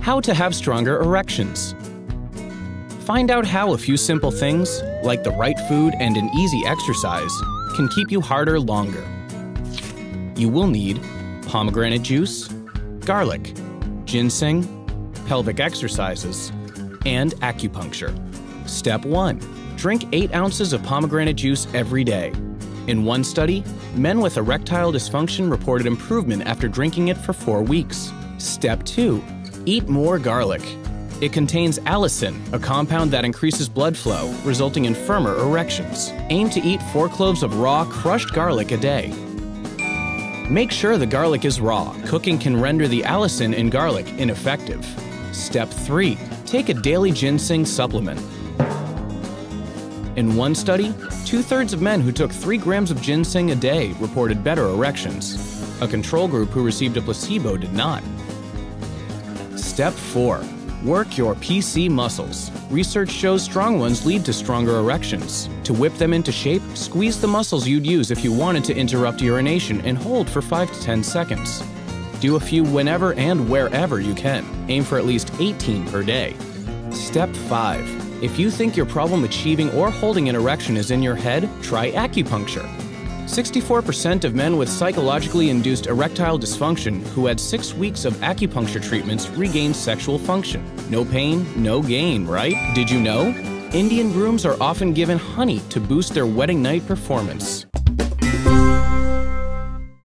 How to have stronger erections. Find out how a few simple things, like the right food and an easy exercise, can keep you harder longer. You will need pomegranate juice, garlic, ginseng, pelvic exercises, and acupuncture. Step 1. Drink 8 ounces of pomegranate juice every day. In one study, men with erectile dysfunction reported improvement after drinking it for 4 weeks. Step 2. Eat more garlic. It contains allicin, a compound that increases blood flow, resulting in firmer erections. Aim to eat 4 cloves of raw, crushed garlic a day. Make sure the garlic is raw. Cooking can render the allicin in garlic ineffective. Step 3. Take a daily ginseng supplement. In one study, 2/3 of men who took 3 grams of ginseng a day reported better erections. A control group who received a placebo did not. Step 4. Work your PC muscles. Research shows strong ones lead to stronger erections. To whip them into shape, squeeze the muscles you'd use if you wanted to interrupt urination and hold for 5 to 10 seconds. Do a few whenever and wherever you can. Aim for at least 18 per day. Step 5. If you think your problem achieving or holding an erection is in your head, try acupuncture. 64% of men with psychologically induced erectile dysfunction who had 6 weeks of acupuncture treatments regained sexual function. No pain, no gain, right? Did you know? Indian grooms are often given honey to boost their wedding night performance.